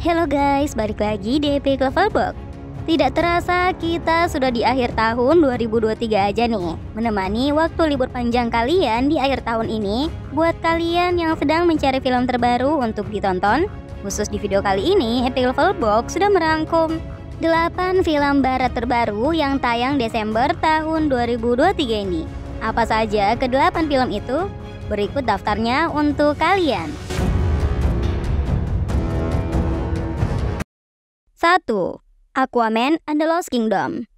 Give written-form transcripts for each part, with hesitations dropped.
Hello guys, balik lagi di Epic Levelbox. Tidak terasa kita sudah di akhir tahun 2023 aja nih, menemani waktu libur panjang kalian di akhir tahun ini. Buat kalian yang sedang mencari film terbaru untuk ditonton, khusus di video kali ini Epic Levelbox sudah merangkum 8 film barat terbaru yang tayang Desember tahun 2023 ini. Apa saja ke-8 film itu? Berikut daftarnya untuk kalian. 1. Aquaman and the Lost Kingdom.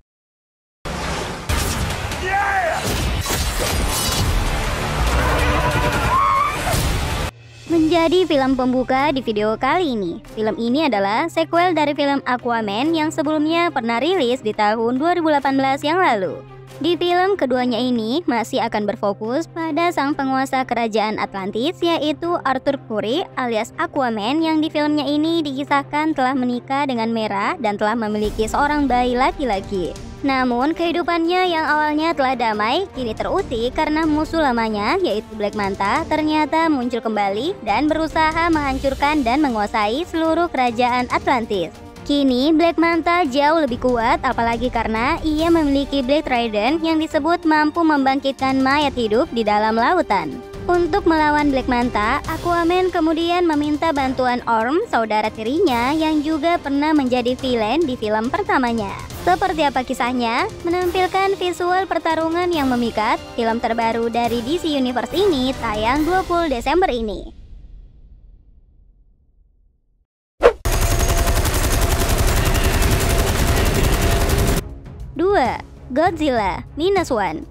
Menjadi film pembuka di video kali ini. Film ini adalah sequel dari film Aquaman yang sebelumnya pernah rilis di tahun 2018 yang lalu. Di film keduanya ini masih akan berfokus pada sang penguasa kerajaan Atlantis, yaitu Arthur Curry alias Aquaman, yang di filmnya ini dikisahkan telah menikah dengan Mera dan telah memiliki seorang bayi laki-laki. Namun kehidupannya yang awalnya telah damai kini teruji karena musuh lamanya, yaitu Black Manta, ternyata muncul kembali dan berusaha menghancurkan dan menguasai seluruh kerajaan Atlantis. Kini Black Manta jauh lebih kuat, apalagi karena ia memiliki Black Trident yang disebut mampu membangkitkan mayat hidup di dalam lautan. Untuk melawan Black Manta, Aquaman kemudian meminta bantuan Orm, saudara tirinya yang juga pernah menjadi villain di film pertamanya. Seperti apa kisahnya? Menampilkan visual pertarungan yang memikat, film terbaru dari DC Universe ini tayang 20 Desember ini. 2. Godzilla Minus One.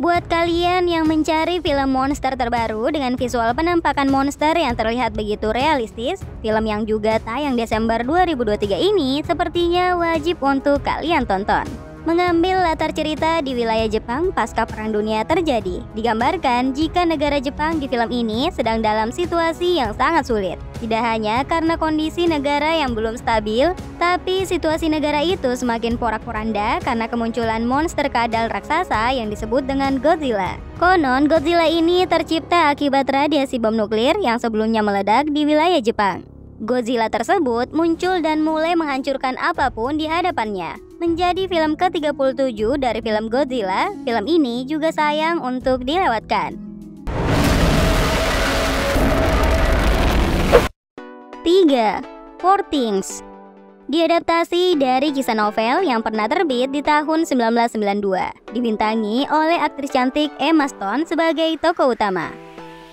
Buat kalian yang mencari film monster terbaru dengan visual penampakan monster yang terlihat begitu realistis, film yang juga tayang Desember 2023 ini sepertinya wajib untuk kalian tonton. Mengambil latar cerita di wilayah Jepang pasca Perang Dunia terjadi, digambarkan jika negara Jepang di film ini sedang dalam situasi yang sangat sulit. Tidak hanya karena kondisi negara yang belum stabil, tapi situasi negara itu semakin porak-poranda karena kemunculan monster kadal raksasa yang disebut dengan Godzilla. Konon Godzilla ini tercipta akibat radiasi bom nuklir yang sebelumnya meledak di wilayah Jepang. Godzilla tersebut muncul dan mulai menghancurkan apapun di hadapannya. Menjadi film ke-37 dari film Godzilla, film ini juga sayang untuk dilewatkan. 3. Four Things. Diadaptasi dari kisah novel yang pernah terbit di tahun 1992, dibintangi oleh aktris cantik Emma Stone sebagai tokoh utama.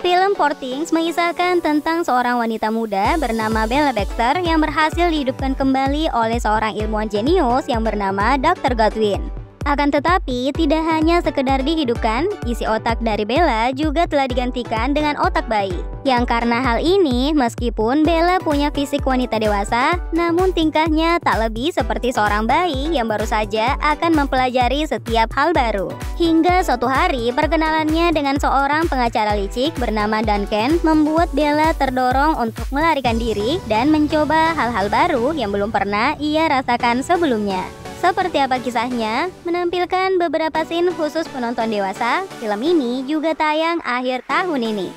Film Four Things mengisahkan tentang seorang wanita muda bernama Bella Baxter yang berhasil dihidupkan kembali oleh seorang ilmuwan jenius yang bernama Dr. Godwin. Akan tetapi, tidak hanya sekedar dihidupkan, isi otak dari Bella juga telah digantikan dengan otak bayi. Yang karena hal ini, meskipun Bella punya fisik wanita dewasa, namun tingkahnya tak lebih seperti seorang bayi yang baru saja akan mempelajari setiap hal baru. Hingga suatu hari, perkenalannya dengan seorang pengacara licik bernama Duncan membuat Bella terdorong untuk melarikan diri dan mencoba hal-hal baru yang belum pernah ia rasakan sebelumnya. Seperti apa kisahnya? Menampilkan beberapa scene khusus penonton dewasa, film ini juga tayang akhir tahun ini.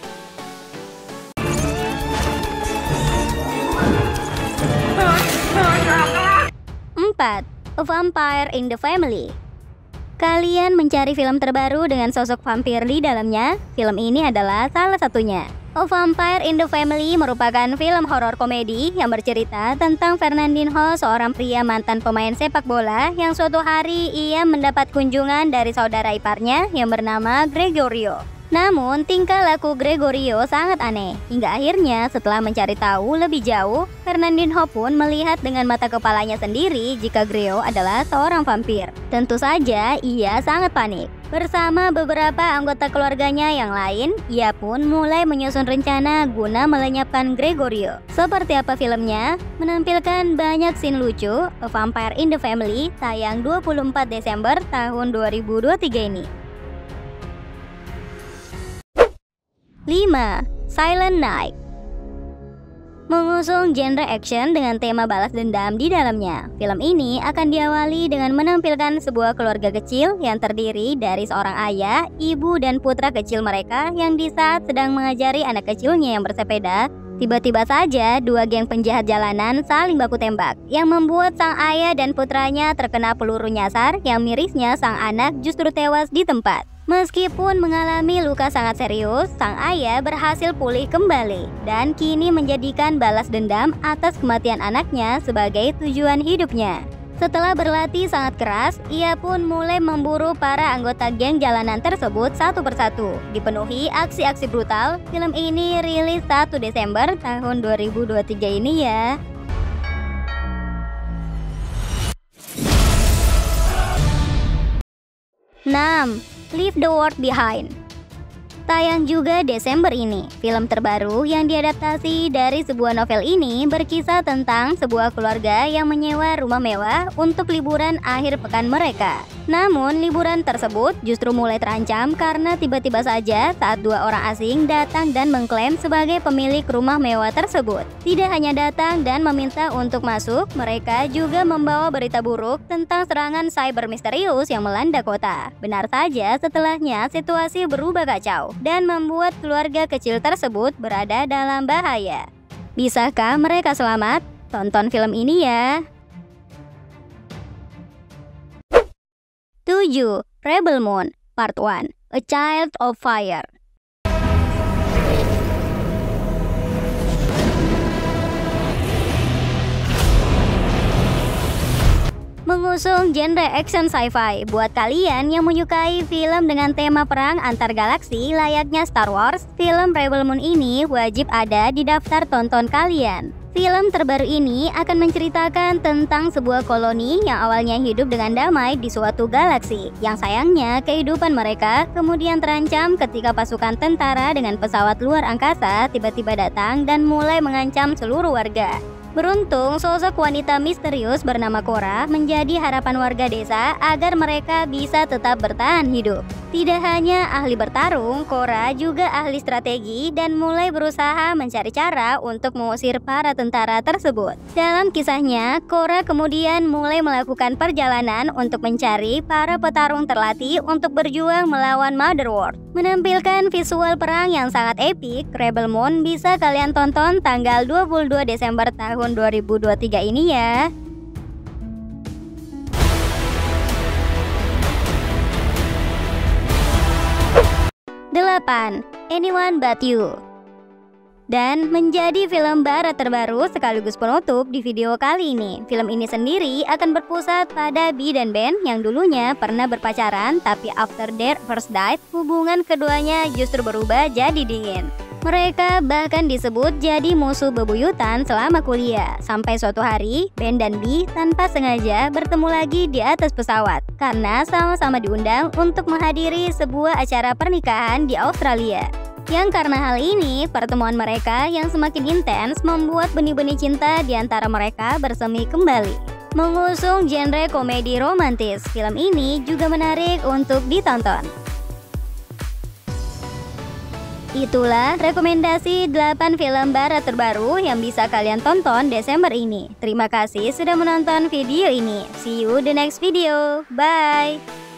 4. A Vampire in the Family. Kalian mencari film terbaru dengan sosok vampir di dalamnya? Film ini adalah salah satunya. A Vampire in the Family merupakan film horor komedi yang bercerita tentang Fernandine Hall, seorang pria mantan pemain sepak bola yang suatu hari ia mendapat kunjungan dari saudara iparnya yang bernama Gregorio. Namun tingkah laku Gregorio sangat aneh, hingga akhirnya setelah mencari tahu lebih jauh, Fernandinho pun melihat dengan mata kepalanya sendiri jika Greo adalah seorang vampir. Tentu saja ia sangat panik. Bersama beberapa anggota keluarganya yang lain, ia pun mulai menyusun rencana guna melenyapkan Gregorio. Seperti apa filmnya? Menampilkan banyak scene lucu. A Vampire in the Family tayang 24 Desember tahun 2023 ini. 5. Silent Night. Mengusung genre action dengan tema balas dendam di dalamnya, film ini akan diawali dengan menampilkan sebuah keluarga kecil yang terdiri dari seorang ayah, ibu, dan putra kecil mereka yang di saat sedang mengajari anak kecilnya yang bersepeda, Tiba-tiba saja, dua geng penjahat jalanan saling baku tembak, yang membuat sang ayah dan putranya terkena peluru nyasar, yang mirisnya sang anak justru tewas di tempat. Meskipun mengalami luka sangat serius, sang ayah berhasil pulih kembali dan kini menjadikan balas dendam atas kematian anaknya sebagai tujuan hidupnya. Setelah berlatih sangat keras, ia pun mulai memburu para anggota geng jalanan tersebut satu persatu. Dipenuhi aksi-aksi brutal, film ini rilis 1 Desember tahun 2023 ini ya. Leave the World Behind. Tayang juga Desember ini, film terbaru yang diadaptasi dari sebuah novel ini berkisah tentang sebuah keluarga yang menyewa rumah mewah untuk liburan akhir pekan mereka. Namun liburan tersebut justru mulai terancam karena tiba-tiba saja saat dua orang asing datang dan mengklaim sebagai pemilik rumah mewah tersebut. Tidak hanya datang dan meminta untuk masuk, mereka juga membawa berita buruk tentang serangan cyber misterius yang melanda kota. Benar saja setelahnya situasi berubah kacau dan membuat keluarga kecil tersebut berada dalam bahaya. Bisakah mereka selamat? Tonton film ini ya. 7. Rebel Moon Part One, A Child of Fire. Mengusung genre action sci-fi buat kalian yang menyukai film dengan tema perang antar galaksi layaknya Star Wars, film Rebel Moon ini wajib ada di daftar tonton kalian. Film terbaru ini akan menceritakan tentang sebuah koloni yang awalnya hidup dengan damai di suatu galaksi, yang sayangnya kehidupan mereka kemudian terancam ketika pasukan tentara dengan pesawat luar angkasa tiba-tiba datang dan mulai mengancam seluruh warga. Beruntung, sosok wanita misterius bernama Kora menjadi harapan warga desa agar mereka bisa tetap bertahan hidup. Tidak hanya ahli bertarung, Kora juga ahli strategi dan mulai berusaha mencari cara untuk mengusir para tentara tersebut. Dalam kisahnya, Kora kemudian mulai melakukan perjalanan untuk mencari para petarung terlatih untuk berjuang melawan Motherworld. Menampilkan visual perang yang sangat epik, Rebel Moon bisa kalian tonton tanggal 22 Desember tahun 2023 ini ya. 8. Anyone But You. Dan menjadi film barat terbaru sekaligus penutup di video kali ini. Film ini sendiri akan berpusat pada Bee dan Ben yang dulunya pernah berpacaran, tapi after their first date, hubungan keduanya justru berubah jadi dingin. Mereka bahkan disebut jadi musuh bebuyutan selama kuliah. Sampai suatu hari, Ben dan Bee tanpa sengaja bertemu lagi di atas pesawat karena sama-sama diundang untuk menghadiri sebuah acara pernikahan di Australia. Yang karena hal ini, pertemuan mereka yang semakin intens membuat benih-benih cinta di antara mereka bersemi kembali. Mengusung genre komedi romantis, film ini juga menarik untuk ditonton. Itulah rekomendasi 8 film barat terbaru yang bisa kalian tonton Desember ini. Terima kasih sudah menonton video ini. See you the next video. Bye!